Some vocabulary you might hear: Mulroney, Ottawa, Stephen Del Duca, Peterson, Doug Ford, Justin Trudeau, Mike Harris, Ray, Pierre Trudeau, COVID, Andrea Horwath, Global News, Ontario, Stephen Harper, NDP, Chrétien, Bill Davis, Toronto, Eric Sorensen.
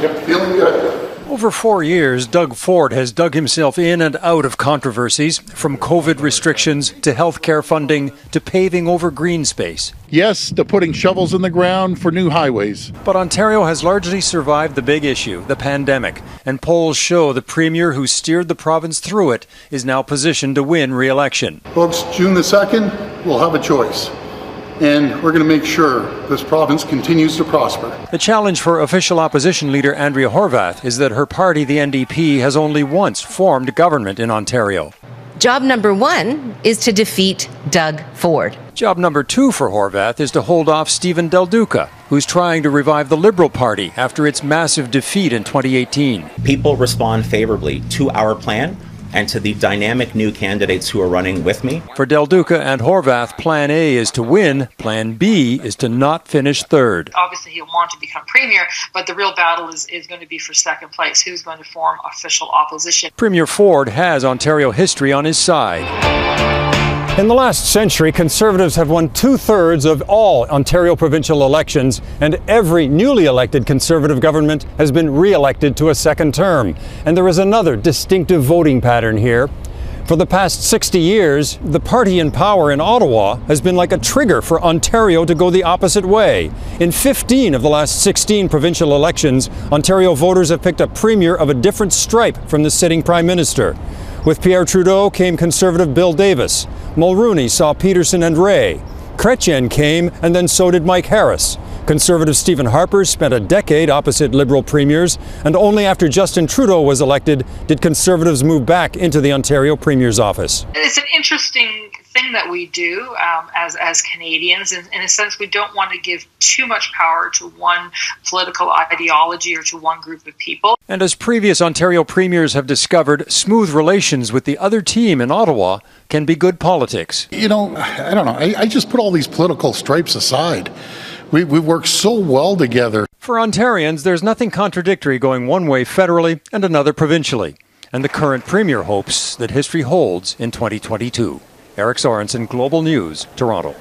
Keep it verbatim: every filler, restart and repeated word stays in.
Yep, feeling good. Over four years, Doug Ford has dug himself in and out of controversies, from COVID restrictions to health care funding to paving over green space. Yes, to putting shovels in the ground for new highways. But Ontario has largely survived the big issue, the pandemic, and polls show the premier who steered the province through it is now positioned to win re-election. Folks, June the second, we'll have a choice. And we're going to make sure this province continues to prosper. The challenge for official opposition leader Andrea Horwath is that her party, the N D P, has only once formed government in Ontario. Job number one is to defeat Doug Ford. Job number two for Horwath is to hold off Stephen Del Duca, who's trying to revive the Liberal Party after its massive defeat in twenty eighteen. People respond favorably to our plan and to the dynamic new candidates who are running with me. For Del Duca and Horwath, plan A is to win, plan B is to not finish third. Obviously he'll want to become premier, but the real battle is, is going to be for second place. Who's going to form official opposition? Premier Ford has Ontario history on his side. In the last century, Conservatives have won two-thirds of all Ontario provincial elections, and every newly elected Conservative government has been re-elected to a second term. And there is another distinctive voting pattern here. For the past sixty years, the party in power in Ottawa has been like a trigger for Ontario to go the opposite way. In fifteen of the last sixteen provincial elections, Ontario voters have picked a premier of a different stripe from the sitting Prime Minister. With Pierre Trudeau came Conservative Bill Davis. Mulroney saw Peterson and Ray. Chrétien came, and then so did Mike Harris. Conservative Stephen Harper spent a decade opposite Liberal premiers, and only after Justin Trudeau was elected did Conservatives move back into the Ontario premier's office. It's an interesting thing that we do um, as, as Canadians. In, in a sense, we don't want to give too much power to one political ideology or to one group of people. And as previous Ontario premiers have discovered, smooth relations with the other team in Ottawa can be good politics. You know, I don't know. I, I just put all these political stripes aside. We, we work so well together. For Ontarians, there's nothing contradictory going one way federally and another provincially. And the current premier hopes that history holds in twenty twenty-two. Eric Sorensen, Global News, Toronto.